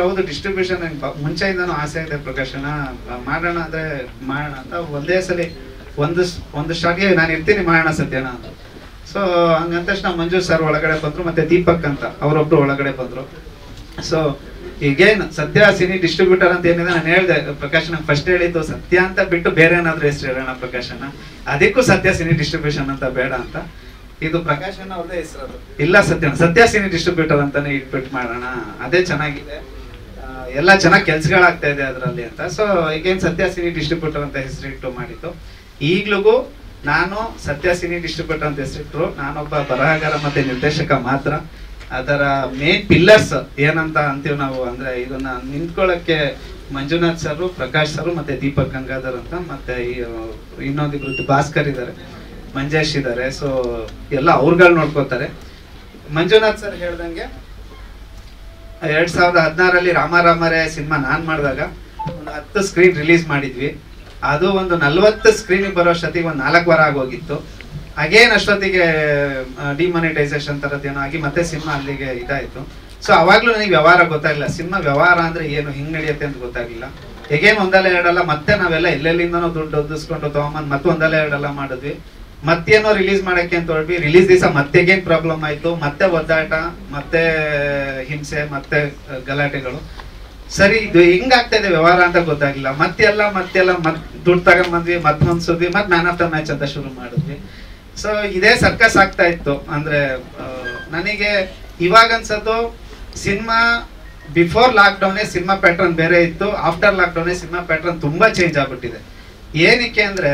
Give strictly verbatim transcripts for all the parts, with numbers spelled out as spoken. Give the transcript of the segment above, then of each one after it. ಹೌದು ಡಿಸ್ಟ್ರಿಬ್ಯೂಷನ್ ಮುಂಚೆಯಿಂದಾನು ಆಸೆ ಇದೆ ಪ್ರಕಾಶನ ಮಾಡೋಣ ಅಂದ್ರೆ ಮಾಡೋಣ ಅಂತ ಒಂದೇ ಸಲಿ ಒಂದು ಒಂದು ಶಾಟ್ಗೆ ನಾನು ಇರ್ತೀನಿ ಮಾಡೋಣ ಸತ್ಯನ ಅಂತ. ಸೊ ಹಂಗಂತ ತಕ್ಷಣ ಮಂಜು ಸರ್ ಒಳಗಡೆ ಬಂದ್ರು ಮತ್ತೆ ದೀಪಕ್ ಅಂತ ಅವರೊಬ್ರು ಒಳಗಡೆ ಬಂದ್ರು. ಸೊ ಈಗೇನ್ ಸತ್ಯ ಸಿನಿ ಡಿಸ್ಟ್ರಿಬ್ಯೂಟರ್ ಅಂತ ಏನಿದೆ ನಾನು ಹೇಳಿದೆ ಪ್ರಕಾಶನ ಫಸ್ಟ್ ಹೇಳಿದ್ದು ಸತ್ಯ ಅಂತ ಬಿಟ್ಟು ಬೇರೆ ಏನಾದ್ರೂ ಹೆಸರು ಹೇಳೋಣ ಪ್ರಕಾಶನ, ಅದಕ್ಕೂ ಸತ್ಯ ಸಿನಿ ಡಿಸ್ಟ್ರಿಬ್ಯೂಷನ್ ಅಂತ ಬೇಡ ಅಂತ ಇದು ಪ್ರಕಾಶನ ಅವ್ರದೇ ಹೆಸರದು ಇಲ್ಲ ಸತ್ಯ ಸತ್ಯ ಸಿನಿ ಡಿಸ್ಟ್ರಿಬ್ಯೂಟರ್ ಅಂತಾನೆ ಇಟ್ಬಿಟ್ಟು ಮಾಡೋಣ, ಅದೇ ಚೆನ್ನಾಗಿದೆ ಎಲ್ಲ ಚೆನ್ನಾಗಿ ಕೆಲ್ಸಗಳಾಗ್ತಾ ಇದೆ ಅದರಲ್ಲಿ ಅಂತ. ಸೊ ಈಗೇನು ಸತ್ಯ ಸಿನಿ ಡಿಸ್ಟ್ರಿಬ್ಯೂಟರ್ ಅಂತ ಹೆಸರಿಟ್ಟು ಮಾಡಿದ್ದು. ಈಗ್ಲೂ ನಾನು ಸತ್ಯ ಸಿನಿ ಡಿಸ್ಟ್ರಿಬ್ಯೂಟರ್ ಅಂತ ಹೆಸರಿಟ್ರು, ನಾನೊಬ್ಬ ಬರಹಗಾರ ಮತ್ತೆ ನಿರ್ದೇಶಕ ಮಾತ್ರ. ಅದರ ಮೇನ್ ಪಿಲ್ಲರ್ಸ್ ಏನಂತ ಅಂತೀವಿ ನಾವು ಅಂದ್ರೆ ಇದನ್ನ ನಿಂತ್ಕೊಳ್ಳಕ್ಕೆ ಮಂಜುನಾಥ್ ಸರ್, ಪ್ರಕಾಶ್ ಸರ್ ಮತ್ತೆ ದೀಪಕ್ ಗಂಗಾಧರ್ ಅಂತ ಮತ್ತೆ ಇನ್ನೊಂದಿಬ್ರು ಭಾಸ್ಕರ್ ಇದ್ದಾರೆ, ಮಂಜೇಶ್ ಇದ್ದಾರೆ. ಸೊ ಎಲ್ಲ ಅವ್ರುಗಳು ನೋಡ್ಕೋತಾರೆ. ಮಂಜುನಾಥ್ ಸರ್ ಹೇಳ್ದಂಗೆ ಎರಡ್ ಸಾವಿರದ ಹದಿನಾರಲ್ಲಿ ರಾಮಾರಾಮರೇ ಸಿನಿಮಾ ನಾನ್ ಮಾಡಿದಾಗ ಒಂದು ಹತ್ತು ಸ್ಕ್ರೀನ್ ರಿಲೀಸ್ ಮಾಡಿದ್ವಿ. ಅದು ಒಂದು ನಲ್ವತ್ತು ಸ್ಕ್ರೀನಿಗೆ ಬರೋ ಅಷ್ಟೊತ್ತಿಗೆ ಒಂದು ನಾಲ್ಕು ವಾರ ಆಗೋಗಿತ್ತು. ಅಗೇನ್ ಅಷ್ಟೊತ್ತಿಗೆ ಡಿಮಾನಿಟೈಸೇಷನ್ ಥರದ್ದೇನೋ ಆಗಿ ಮತ್ತೆ ಸಿನಿಮಾ ಅಲ್ಲಿಗೆ ಇದಾಯಿತು. ಸೊ ಅವಾಗಲೂ ನನಗೆ ವ್ಯವಹಾರ ಗೊತ್ತಾಗಲಿಲ್ಲ, ಸಿನಿಮಾ ವ್ಯವಹಾರ ಅಂದರೆ ಏನು ಹಿಂಗೆ ನಡೆಯುತ್ತೆ ಅಂತ ಗೊತ್ತಾಗಲಿಲ್ಲ. ಹೇಗೇನು ಒಂದಲ್ಲ ಎರಡಲ್ಲ ಮತ್ತೆ ನಾವೆಲ್ಲ ಎಲ್ಲೆಲ್ಲಿಂದನೋ ದುಡ್ಡು ಒದಿಸ್ಕೊಂಡು ತಗೊಂಬಂದು ಮತ್ತೆ ಒಂದಲ್ಲ ಎರಡಲ್ಲ ಮಾಡಿದ್ವಿ. ಮತ್ತೇನೋ ರಿಲೀಸ್ ಮಾಡೋಕ್ಕೆ ಅಂತ ಹೊರಟ್ವಿ. ರಿಲೀಸ್ ದಿವಸ ಮತ್ತೆಗೇನು ಪ್ರಾಬ್ಲಮ್ ಆಯಿತು, ಮತ್ತೆ ಒದ್ದಾಟ, ಮತ್ತೆ ಹಿಂಸೆ, ಮತ್ತೆ ಗಲಾಟೆಗಳು. ಸರಿ ಇದು ಹಿಂಗಾಗ್ತಾ ಇದೆ ವ್ಯವಹಾರ ಅಂತ ಗೊತ್ತಾಗಿಲ್ಲ. ಮತ್ತೆಲ್ಲ ಮತ್ತೆಲ್ಲ ಮತ್ ದುಡ್ಡು ತಗೊಂಬಂದ್ವಿ, ಮತ್ತೆ ಹೊಂದ್ಸಿದ್ವಿ, ಮತ್ತೆ ಮ್ಯಾನ್ ಆಫ್ ದ ಮ್ಯಾಚ್ ಅಂತ ಶುರು ಮಾಡಿದ್ವಿ. ಸೊ ಇದೇ ಸರ್ಕಸ್ ಆಗ್ತಾ ಇತ್ತು. ಅಂದರೆ ನನಗೆ ಇವಾಗ ಅನ್ಸೋದು ಸಿನಿಮಾ ಬಿಫೋರ್ ಲಾಕ್ಡೌನೇ ಸಿನಿಮಾ ಪ್ಯಾಟ್ರನ್ ಬೇರೆ ಇತ್ತು, ಆಫ್ಟರ್ ಲಾಕ್ಡೌನೇ ಸಿನಿಮಾ ಪ್ಯಾಟ್ರನ್ ತುಂಬ ಚೇಂಜ್ ಆಗಿಬಿಟ್ಟಿದೆ. ಏನಕ್ಕೆ ಅಂದರೆ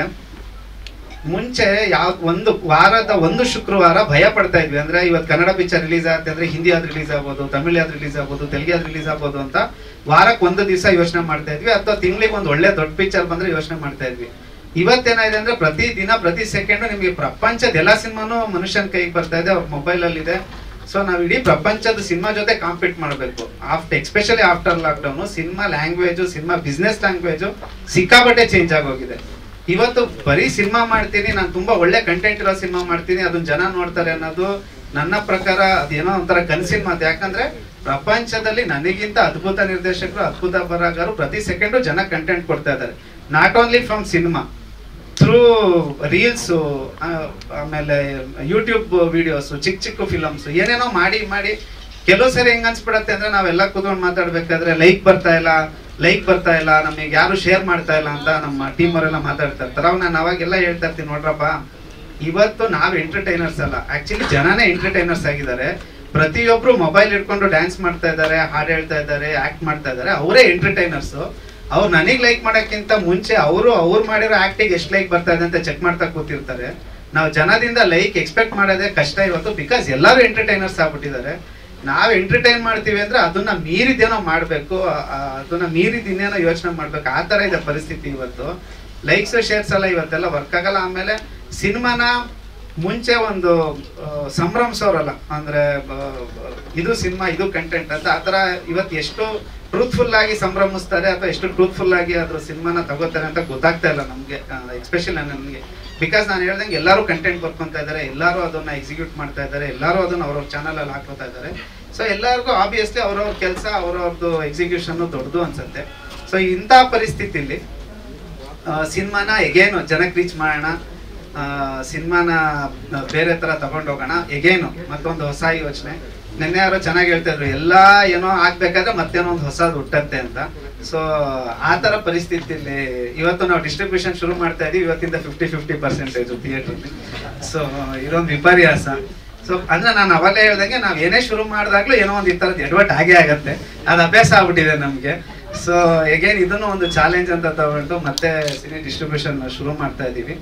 ಮುಂಚೆ ಯಾವ ಒಂದು ವಾರದ ಒಂದು ಶುಕ್ರವಾರ ಭಯ ಪಡ್ತಾ ಇದ್ವಿ. ಅಂದ್ರೆ ಇವತ್ತು ಕನ್ನಡ ಪಿಕ್ಚರ್ ರಿಲೀಸ್ ಆಗುತ್ತೆ ಅಂದ್ರೆ ಹಿಂದಿ ಆದ್ರೂ ರಿಲೀಸ್ ಆಗ್ಬೋದು, ತಮಿಳ್ ಆದ್ರೂ ರಿಲೀಸ್ ಆಗ್ಬೋದು, ತೆಲುಗಿ ಆದ್ರೂ ರಿಲೀಸ್ ಆಗ್ಬೋದು ಅಂತ ವಾರಕ್ಕೆ ಒಂದು ದಿವಸ ಯೋಚನೆ ಮಾಡ್ತಾ ಇದ್ವಿ. ಅಥವಾ ತಿಂಗಳಿಗೆ ಒಂದು ಒಳ್ಳೆ ದೊಡ್ಡ ಪಿಕ್ಚರ್ ಬಂದ್ರೆ ಯೋಚನೆ ಮಾಡ್ತಾ ಇದ್ವಿ. ಇವತ್ತೇನಾಗಿದೆ ಅಂದ್ರೆ ಪ್ರತಿ ದಿನ ಪ್ರತಿ ಸೆಕೆಂಡು ನಿಮಗೆ ಪ್ರಪಂಚದ ಎಲ್ಲ ಸಿನಿಮಾನು ಮನುಷ್ಯನ ಕೈಗೆ ಬರ್ತಾ ಇದೆ, ಅವ್ರ ಮೊಬೈಲಲ್ಲಿ ಇದೆ. ಸೊ ನಾವು ಇಡೀ ಪ್ರಪಂಚದ ಸಿನಿಮಾ ಜೊತೆ ಕಾಂಪೀಟ್ ಮಾಡಬೇಕು. After especially after lockdown cinema language, cinema business language ಸಿಕ್ಕಾಪಟ್ಟೆ ಚೇಂಜ್ ಆಗೋಗಿದೆ. ಇವತ್ತು ಬರೀ ಸಿನಿಮಾ ಮಾಡ್ತೀನಿ, ನಾನು ತುಂಬ ಒಳ್ಳೆ ಕಂಟೆಂಟ್ ಇರೋ ಸಿನಿಮಾ ಮಾಡ್ತೀನಿ, ಅದನ್ನ ಜನ ನೋಡ್ತಾರೆ ಅನ್ನೋದು ನನ್ನ ಪ್ರಕಾರ ಅದೇನೋ ಒಂಥರ ಕನಸಿನ ಮಾತು. ಯಾಕಂದ್ರೆ ಪ್ರಪಂಚದಲ್ಲಿ ನನಗಿಂತ ಅದ್ಭುತ ನಿರ್ದೇಶಕರು, ಅದ್ಭುತ ಬರಹಗಾರರು ಪ್ರತಿ ಸೆಕೆಂಡು ಜನ ಕಂಟೆಂಟ್ ಕೊಡ್ತಾ ಇದ್ದಾರೆ. Not only from cinema, through reels, ಆಮೇಲೆ ಯೂಟ್ಯೂಬ್ ವಿಡಿಯೋಸು, ಚಿಕ್ಕ ಚಿಕ್ಕ ಫಿಲಮ್ಸು ಏನೇನೋ ಮಾಡಿ ಮಾಡಿ ಕೆಲವು ಸರಿ ಹೆಂಗೆ ಅನ್ಸ್ಬಿಡತ್ತೆ ಅಂದರೆ ನಾವೆಲ್ಲ ಕೂತ್ಕೊಂಡು ಮಾತಾಡ್ಬೇಕಾದ್ರೆ ಲೈಕ್ ಬರ್ತಾ ಇಲ್ಲ, ಲೈಕ್ ಬರ್ತಾ ಇಲ್ಲ, ನಮಗೆ ಯಾರು ಶೇರ್ ಮಾಡ್ತಾ ಇಲ್ಲ ಅಂತ ನಮ್ಮ ಟೀಮ್ ಅವರೆಲ್ಲ ಮಾತಾಡ್ತಾ ಇರ್ತಾರೆ. ಅವಾಗ ನಾನು ಅವಾಗೆಲ್ಲ ಹೇಳ್ತಾ ಇರ್ತೀನಿ, ನೋಡ್ರಪ್ಪ ಇವತ್ತು ನಾವು ಎಂಟರ್ಟೈನರ್ಸ್ ಅಲ್ಲ, ಆ್ಯಕ್ಚುಲಿ ಜನನೇ ಎಂಟರ್ಟೈನರ್ಸ್ ಆಗಿದ್ದಾರೆ. ಪ್ರತಿಯೊಬ್ಬರು ಮೊಬೈಲ್ ಇಟ್ಕೊಂಡು ಡ್ಯಾನ್ಸ್ ಮಾಡ್ತಾ ಇದ್ದಾರೆ, ಹಾಡು ಹೇಳ್ತಾ ಇದ್ದಾರೆ, ಆ್ಯಕ್ಟ್ ಮಾಡ್ತಾ ಇದ್ದಾರೆ, ಅವರೇ ಎಂಟರ್ಟೈನರ್ಸು. ಅವ್ರು ನನಗೆ ಲೈಕ್ ಮಾಡೋಕ್ಕಿಂತ ಮುಂಚೆ ಅವರು ಅವ್ರು ಮಾಡಿರೋ ಆ್ಯಕ್ಟಿಗೆ ಎಷ್ಟು ಲೈಕ್ ಬರ್ತಾ ಇದೆ ಅಂತ ಚೆಕ್ ಮಾಡ್ತಾ ಕೂತಿರ್ತಾರೆ. ನಾವು ಜನದಿಂದ ಲೈಕ್ ಎಕ್ಸ್ಪೆಕ್ಟ್ ಮಾಡೋದೇ ಕಷ್ಟ ಇವತ್ತು, ಬಿಕಾಸ್ ಎಲ್ಲರೂ ಎಂಟರ್ಟೈನರ್ಸ್ ಆಗ್ಬಿಟ್ಟಿದ್ದಾರೆ. ನಾವು ಎಂಟರ್ಟೈನ್ ಮಾಡ್ತೀವಿ ಅಂದರೆ ಅದನ್ನ ಮೀರಿದೇನೋ ಮಾಡಬೇಕು, ಅದನ್ನ ಮೀರಿದೇನೋ ಯೋಚನೆ ಮಾಡಬೇಕು. ಆ ಥರ ಇದೆ ಪರಿಸ್ಥಿತಿ ಇವತ್ತು. ಲೈಕ್ಸ್ ಶೇರ್ಸ್ ಎಲ್ಲ ಇವತ್ತೆಲ್ಲ ವರ್ಕ್ ಆಗಲ್ಲ. ಆಮೇಲೆ ಸಿನಿಮಾನ ಮುಂಚೆ ಒಂದು ಸಂಭ್ರಮಿಸೋರಲ್ಲ, ಅಂದರೆ ಇದು ಸಿನಿಮಾ, ಇದು ಕಂಟೆಂಟ್ ಅಂತ ಆ ಥರ ಇವತ್ತು ಎಷ್ಟು ಟ್ರೂತ್ಫುಲ್ ಆಗಿ ಸಂಭ್ರಮಿಸ್ತಾರೆ ಅಥವಾ ಎಷ್ಟು ಟ್ರೂತ್ಫುಲ್ ಆಗಿ ಅದ್ರ ಸಿನಿಮಾನ ತಗೋತಾರೆ ಅಂತ ಗೊತ್ತಾಗ್ತಾ ಇಲ್ಲ ನಮಗೆ, ಎಸ್ಪೆಷಲಿ ನನಗೆ. ಬಿಕಾಸ್ ನಾನು ಹೇಳ್ದಂಗೆ ಎಲ್ಲರೂ ಕಂಟೆಂಟ್ ಬರ್ಕೊತಾ ಇದ್ದಾರೆ, ಎಲ್ಲರೂ ಅದನ್ನು ಎಕ್ಸಿಕ್ಯೂಟ್ ಮಾಡ್ತಾ ಇದ್ದಾರೆ, ಎಲ್ಲರೂ ಅದನ್ನು ಅವ್ರವ್ರ ಚಾನಲಲ್ಲಿ ಹಾಕೋತಾ ಇದ್ದಾರೆ. ಸೊ ಎಲ್ಲರಿಗೂ ಆಬ್ವಿಯಸ್ಲಿ ಅವ್ರವ್ರ ಕೆಲಸ, ಅವ್ರವ್ರದ್ದು ಎಕ್ಸಿಕ್ಯೂಷನ್ನು ದೊಡ್ಡದು ಅನ್ಸುತ್ತೆ. ಸೊ ಇಂಥ ಪರಿಸ್ಥಿತಿಲಿ ಸಿನಿಮಾನ ಎಗೇನು ಜನಕ್ಕೆ ರೀಚ್ ಮಾಡೋಣ, ಸಿನಿಮಾನ ಬೇರೆ ಥರ ತಗೊಂಡೋಗೋಣ, ಎಗೇನು ಮತ್ತೊಂದು ಹೊಸ ಯೋಚನೆ. ನೆನ್ನೆ ಯಾರೋ ಚೆನ್ನಾಗಿ ಹೇಳ್ತಾ ಇದ್ರು, ಎಲ್ಲ ಏನೋ ಆಗ್ಬೇಕಾದ್ರೆ ಮತ್ತೇನೋ ಒಂದು ಹೊಸದು ಹುಟ್ಟತ್ತೆ ಅಂತ. ಸೊ ಆ ಥರ ಪರಿಸ್ಥಿತಿಯಲ್ಲಿ ಇವತ್ತು ನಾವು ಡಿಸ್ಟ್ರಿಬ್ಯೂಷನ್ ಶುರು ಮಾಡ್ತಾ ಇದ್ದೀವಿ. ಇವತ್ತಿಂದ ಫಿಫ್ಟಿ ಫಿಫ್ಟಿ ಪರ್ಸೆಂಟೇಜು ಥಿಯೇಟ್ರಲ್ಲಿ. ಸೊ ಇದೊಂದು ವಿಪರ್ಯಾಸ. ಸೊ ಅಂದರೆ ನಾನು ಅವಾಗಲೇ ಹೇಳ್ದಂಗೆ ನಾವು ಏನೇ ಶುರು ಮಾಡಿದಾಗಲೂ ಏನೋ ಒಂದು ಈ ಥರದ್ದು ಎಡವಟ್ ಆಗೇ ಆಗುತ್ತೆ, ಅದು ಅಭ್ಯಾಸ ಆಗ್ಬಿಟ್ಟಿದೆ ನಮಗೆ. ಸೊ ಎಗೇನ್ ಇದನ್ನು ಒಂದು ಚಾಲೆಂಜ್ ಅಂತ ತಗೊಂಡು ಮತ್ತೆ ಸಿನಿ ಡಿಸ್ಟ್ರಿಬ್ಯೂಷನ್ ಶುರು ಮಾಡ್ತಾ ಇದ್ದೀವಿ.